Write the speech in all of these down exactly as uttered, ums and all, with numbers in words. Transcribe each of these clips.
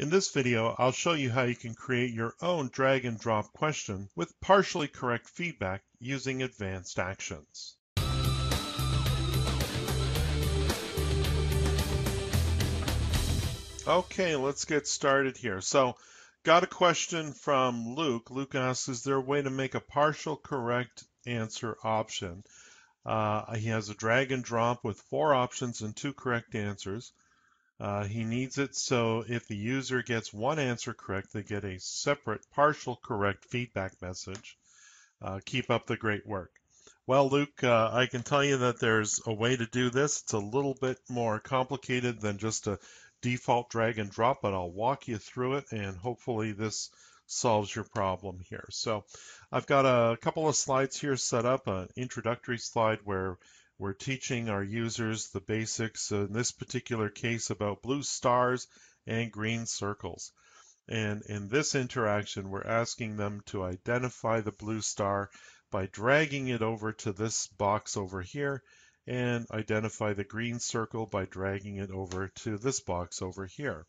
In this video, I'll show you how you can create your own drag and drop question with partially correct feedback using advanced actions. Okay, let's get started here. So, got a question from Luke. Luke asks, is there a way to make a partial correct answer option? Uh, he has a drag and drop with four options and two correct answers. Uh, he needs it so if the user gets one answer correct, they get a separate partial correct feedback message. Uh, keep up the great work. Well, Luke, uh, I can tell you that there's a way to do this. It's a little bit more complicated than just a default drag and drop, but I'll walk you through it and hopefully this solves your problem here. So I've got a couple of slides here set up, an introductory slide where we're teaching our users the basics, in this particular case about blue stars and green circles. And in this interaction, we're asking them to identify the blue star by dragging it over to this box over here, and identify the green circle by dragging it over to this box over here.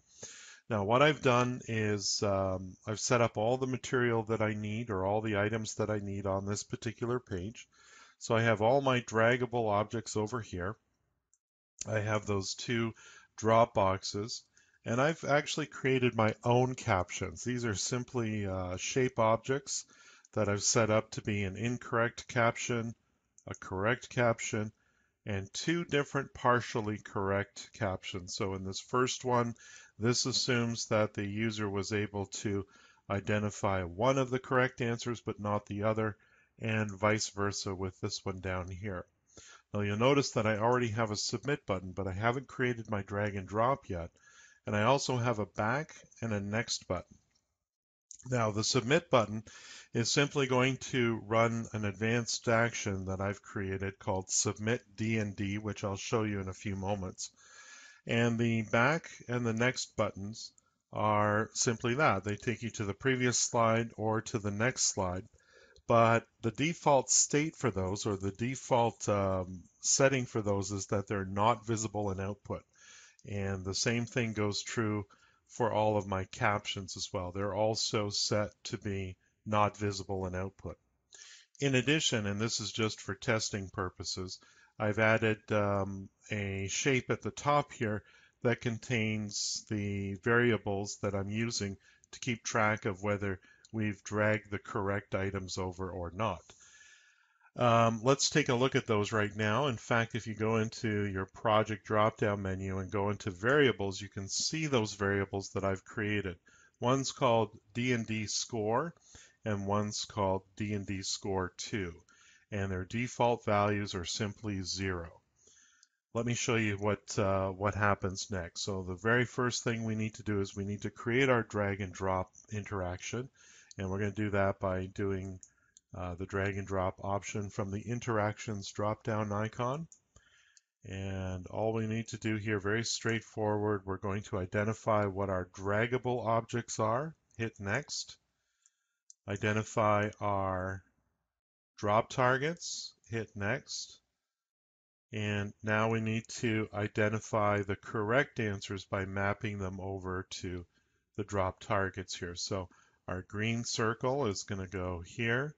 Now what I've done is um, I've set up all the material that I need, or all the items that I need on this particular page. So I have all my draggable objects over here. I have those two drop boxes, and I've actually created my own captions. These are simply uh, shape objects that I've set up to be an incorrect caption, a correct caption, and two different partially correct captions. So in this first one, this assumes that the user was able to identify one of the correct answers but not the other, and vice versa with this one down here. Now you'll notice that I already have a submit button, but I haven't created my drag and drop yet. And I also have a back and a next button. Now the submit button is simply going to run an advanced action that I've created called Submit D and D, which I'll show you in a few moments. And the back and the next buttons are simply that. They take you to the previous slide or to the next slide. But the default state for those, or the default um, setting for those, is that they're not visible in output. And the same thing goes true for all of my captions as well. They're also set to be not visible in output. In addition, and this is just for testing purposes, I've added um, a shape at the top here that contains the variables that I'm using to keep track of whether we've dragged the correct items over or not. Um, let's take a look at those right now. In fact, if you go into your project drop-down menu and go into variables, you can see those variables that I've created. One's called D and D score, and one's called D and D score two. And their default values are simply zero. Let me show you what, uh, what happens next. So the very first thing we need to do is we need to create our drag and drop interaction. And we're going to do that by doing uh, the drag and drop option from the interactions drop-down icon. And all we need to do here, very straightforward, we're going to identify what our draggable objects are. Hit next. Identify our drop targets. Hit next. And now we need to identify the correct answers by mapping them over to the drop targets here. So our green circle is going to go here,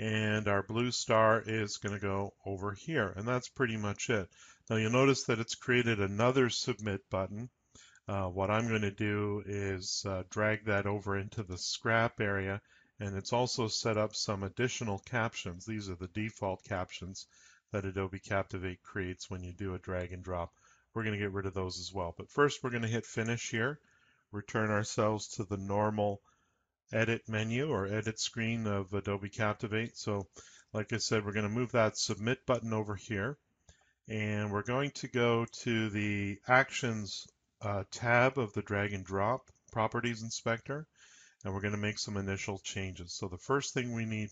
and our blue star is going to go over here, and that's pretty much it. Now you'll notice that it's created another submit button. Uh, what I'm going to do is uh, drag that over into the scrap area, and it's also set up some additional captions. These are the default captions that Adobe Captivate creates when you do a drag and drop. We're going to get rid of those as well. But first we're going to hit finish here. Return ourselves to the normal edit menu or edit screen of Adobe Captivate. So like I said, we're going to move that submit button over here, and we're going to go to the actions uh, tab of the drag and drop properties inspector, and we're going to make some initial changes. So the first thing we need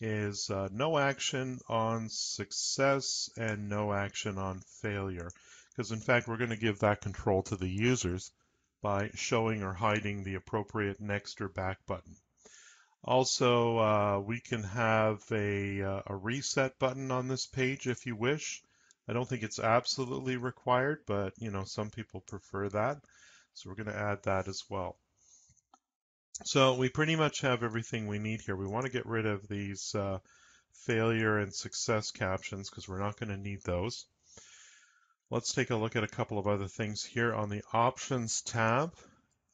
is uh, no action on success and no action on failure, because in fact we're going to give that control to the users by showing or hiding the appropriate next or back button. Also, uh, we can have a, uh, a reset button on this page if you wish. I don't think it's absolutely required, but you know, some people prefer that. So we're going to add that as well. So we pretty much have everything we need here. We want to get rid of these uh, failure and success captions because we're not going to need those. Let's take a look at a couple of other things here on the Options tab.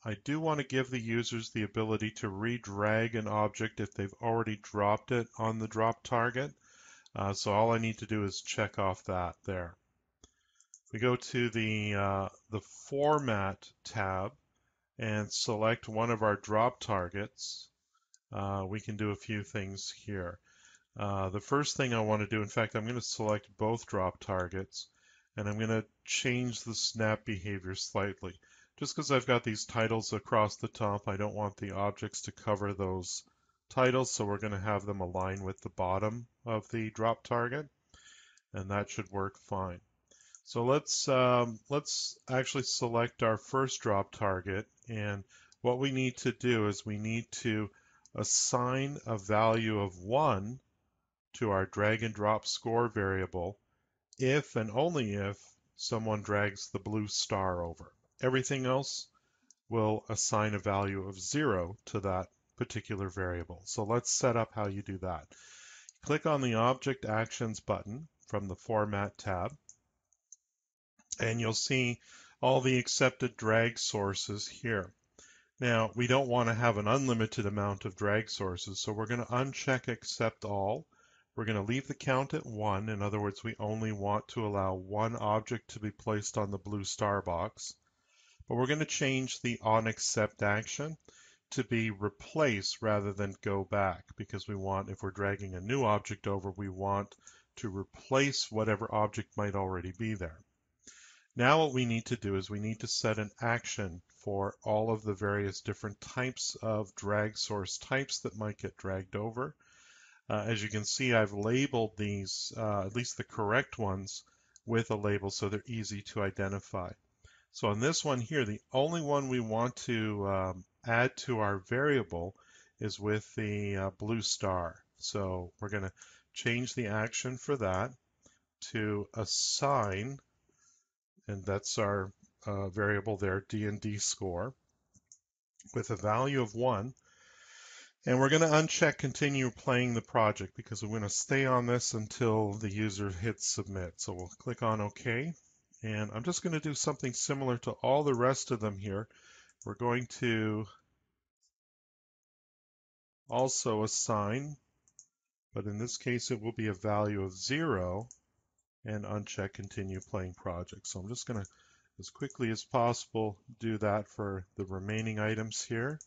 I do want to give the users the ability to redrag an object if they've already dropped it on the drop target. Uh, so all I need to do is check off that there. If we go to the, uh, the Format tab and select one of our drop targets, uh, we can do a few things here. Uh, the first thing I want to do, in fact, I'm going to select both drop targets, and I'm going to change the snap behavior slightly. Just because I've got these titles across the top, I don't want the objects to cover those titles, so we're going to have them align with the bottom of the drop target, and that should work fine. So let's um, let's actually select our first drop target, and what we need to do is we need to assign a value of one to our drag and drop score variable if and only if someone drags the blue star over. Everything else will assign a value of zero to that particular variable. So let's set up how you do that. Click on the Object Actions button from the Format tab, and you'll see all the accepted drag sources here. Now, we don't want to have an unlimited amount of drag sources, so we're going to uncheck Accept All. We're going to leave the count at one. In other words, we only want to allow one object to be placed on the blue star box. But we're going to change the onAccept action to be replace rather than go back, because we want, if we're dragging a new object over, we want to replace whatever object might already be there. Now what we need to do is we need to set an action for all of the various different types of drag source types that might get dragged over. Uh, as you can see, I've labeled these, uh, at least the correct ones, with a label so they're easy to identify. So on this one here, the only one we want to um, add to our variable is with the uh, blue star. So we're going to change the action for that to assign, and that's our uh, variable there, D and D score, with a value of one. And we're going to uncheck continue playing the project because we're going to stay on this until the user hits submit. So we'll click on OK. And I'm just going to do something similar to all the rest of them here. We're going to also assign, but in this case it will be a value of zero, and uncheck continue playing project. So I'm just going to, as quickly as possible, do that for the remaining items here.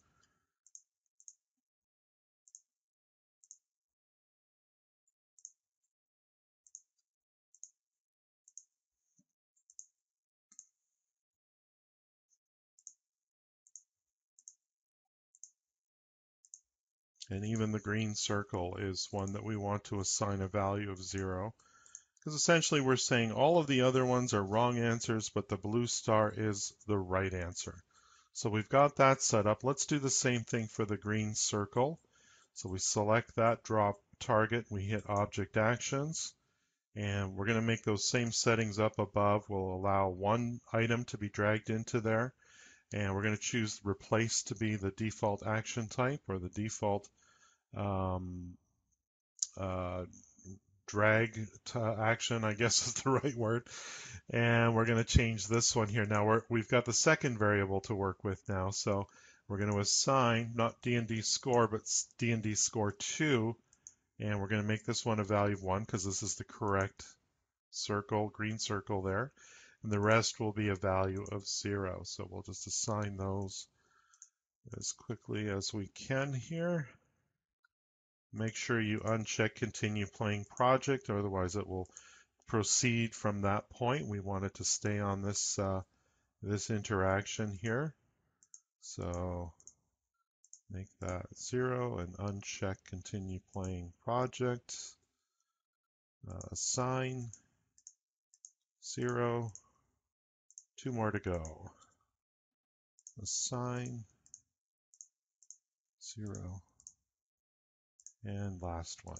And even the green circle is one that we want to assign a value of zero, because essentially we're saying all of the other ones are wrong answers, but the blue star is the right answer. So we've got that set up. Let's do the same thing for the green circle. So we select that drop target, we hit Object Actions, and we're going to make those same settings up above. We'll allow one item to be dragged into there, and we're going to choose Replace to be the default action type, or the default Um, uh, drag action, I guess is the right word. And we're going to change this one here. Now we're, we've got the second variable to work with now, so we're going to assign not D and D score, but D and D score two, and we're going to make this one a value of one because this is the correct circle, green circle there, and the rest will be a value of zero. So we'll just assign those as quickly as we can here. Make sure you uncheck continue playing project, or otherwise it will proceed from that point. We want it to stay on this uh, this interaction here. So make that zero and uncheck continue playing project. Uh, assign zero. Two more to go. Assign zero. And last one.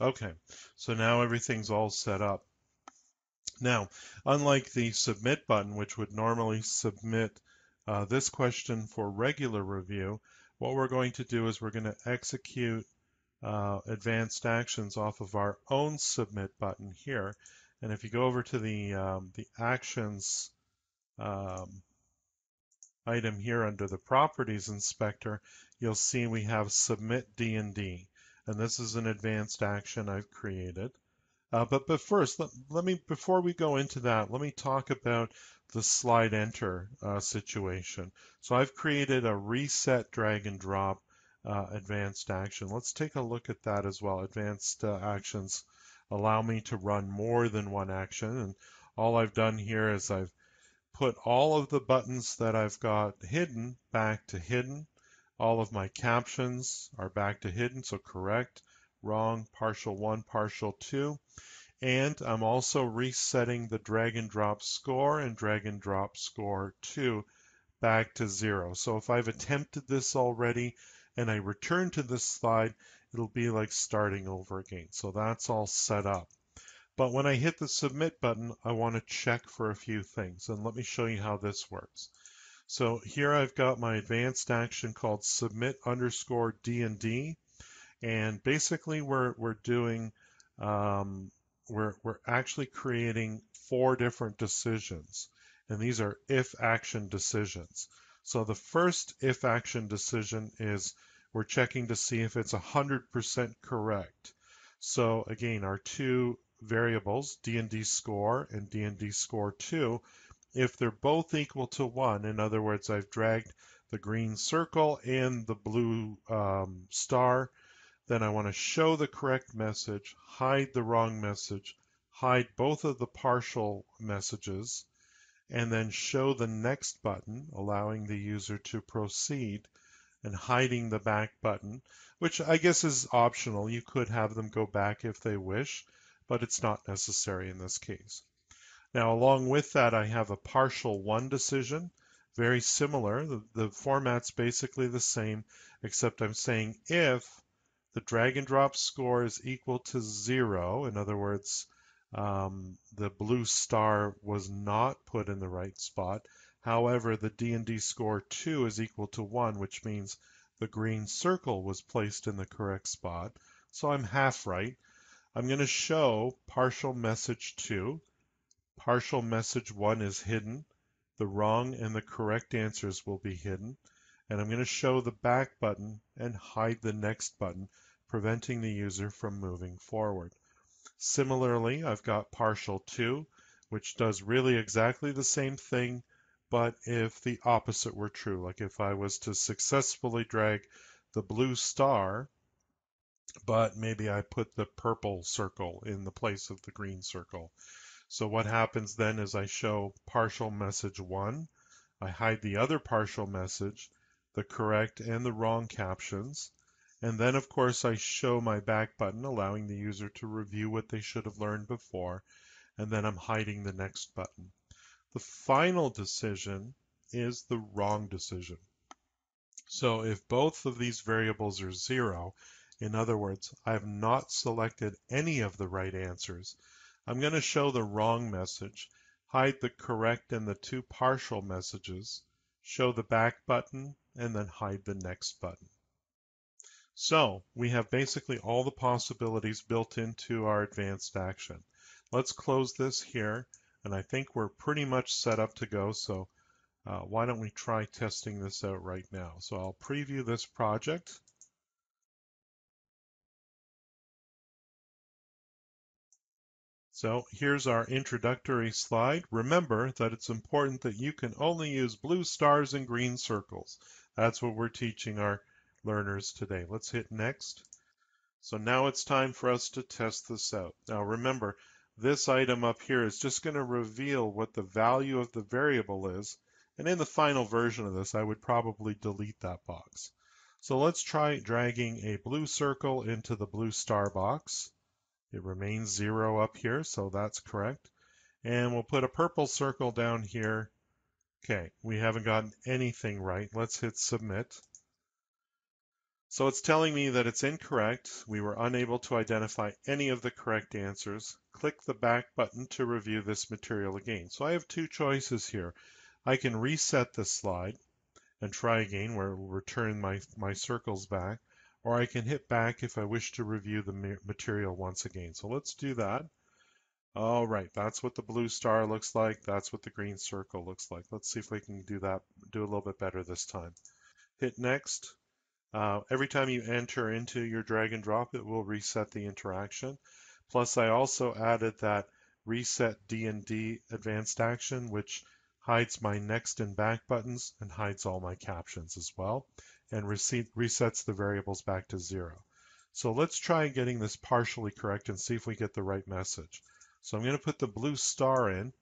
Okay, so now everything's all set up. Now, unlike the submit button, which would normally submit uh, this question for regular review, what we're going to do is we're going to execute uh, advanced actions off of our own submit button here. And if you go over to the, um, the actions um, item here under the properties inspector, you'll see we have submit D and D. And this is an advanced action I've created. Uh, but, but first, let, let me, before we go into that, let me talk about the slide enter uh, situation. So I've created a reset drag and drop uh, advanced action. Let's take a look at that as well. Advanced uh, actions allow me to run more than one action. And all I've done here is I've put all of the buttons that I've got hidden back to hidden. All of my captions are back to hidden, so correct, wrong, partial one, partial two. And I'm also resetting the drag and drop score and drag and drop score two back to zero. So if I've attempted this already and I return to this slide, it'll be like starting over again. So that's all set up. But when I hit the submit button, I want to check for a few things. And let me show you how this works. So here I've got my advanced action called submit underscore D and D. And basically we're, we're doing, um, we're, we're actually creating four different decisions. And these are if action decisions. So the first if action decision is we're checking to see if it's one hundred percent correct. So again, our two variables, D and D score and D and D score two, if they're both equal to one, in other words, I've dragged the green circle and the blue um, star, then I want to show the correct message, hide the wrong message, hide both of the partial messages, and then show the next button, allowing the user to proceed, and hiding the back button, which I guess is optional. You could have them go back if they wish, but it's not necessary in this case. Now, along with that, I have a partial one decision, very similar. The, the format's basically the same, except I'm saying if the drag and drop score is equal to zero. In other words, um, the blue star was not put in the right spot. However, the D and D score two is equal to one, which means the green circle was placed in the correct spot. So I'm half right. I'm going to show partial message two. Partial message one is hidden. The wrong and the correct answers will be hidden. And I'm going to show the back button and hide the next button, preventing the user from moving forward. Similarly, I've got partial two, which does really exactly the same thing, but if the opposite were true, like if I was to successfully drag the blue star, but maybe I put the purple circle in the place of the green circle. So what happens then is I show partial message one, I hide the other partial message, the correct and the wrong captions, and then of course I show my back button, allowing the user to review what they should have learned before, and then I'm hiding the next button. The final decision is the wrong decision. So if both of these variables are zero, in other words, I have not selected any of the right answers, I'm going to show the wrong message, hide the correct and the two partial messages, show the back button, and then hide the next button. So we have basically all the possibilities built into our advanced action. Let's close this here, and I think we're pretty much set up to go, so uh, why don't we try testing this out right now. So I'll preview this project. So here's our introductory slide. Remember that it's important that you can only use blue stars and green circles. That's what we're teaching our learners today. Let's hit next. So now it's time for us to test this out. Now remember, this item up here is just going to reveal what the value of the variable is. And in the final version of this, I would probably delete that box. So let's try dragging a blue circle into the blue star box. It remains zero up here, so that's correct. And we'll put a purple circle down here. Okay, we haven't gotten anything right. Let's hit submit. So it's telling me that it's incorrect. We were unable to identify any of the correct answers. click the back button to review this material again. So I have two choices here. I can reset this slide and try again, where it will return my, my circles back, or I can hit back if I wish to review the material once again. So let's do that. All right, that's what the blue star looks like. That's what the green circle looks like. Let's see if we can do that, do a little bit better this time. Hit next. Uh, every time you enter into your drag and drop, it will reset the interaction. Plus, I also added that reset D and D advanced action, which hides my next and back buttons and hides all my captions as well, and resets the variables back to zero. So let's try getting this partially correct and see if we get the right message. So I'm going to put the blue star in.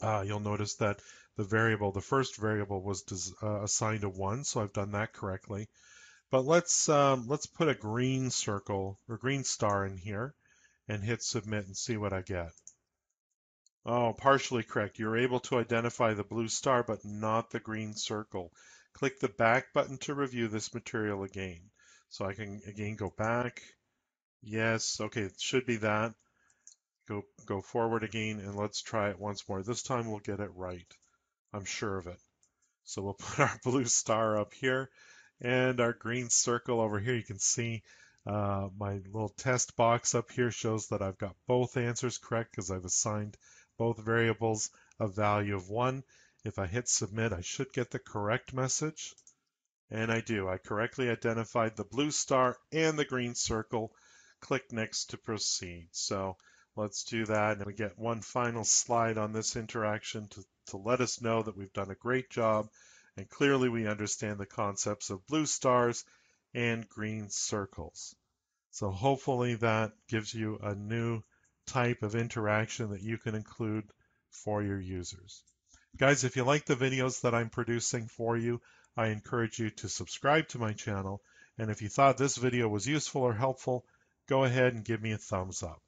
Uh, you'll notice that the variable, the first variable was uh, assigned a one, so I've done that correctly. But let's um, let's put a green circle or green star in here and hit submit and see what I get. Oh, partially correct. You're able to identify the blue star, but not the green circle. Click the back button to review this material again. So I can again go back. Yes, okay, it should be that. Go, go forward again, and let's try it once more. This time we'll get it right. I'm sure of it. So we'll put our blue star up here and our green circle over here. You can see uh, my little test box up here shows that I've got both answers correct because I've assigned both variables a value of one. If I hit submit, I should get the correct message. And I do. I correctly identified the blue star and the green circle. Click next to proceed. So let's do that, and we get one final slide on this interaction to, to let us know that we've done a great job, and clearly we understand the concepts of blue stars and green circles. So hopefully that gives you a new type of interaction that you can include for your users. Guys, if you like the videos that I'm producing for you, I encourage you to subscribe to my channel, and if you thought this video was useful or helpful, go ahead and give me a thumbs up.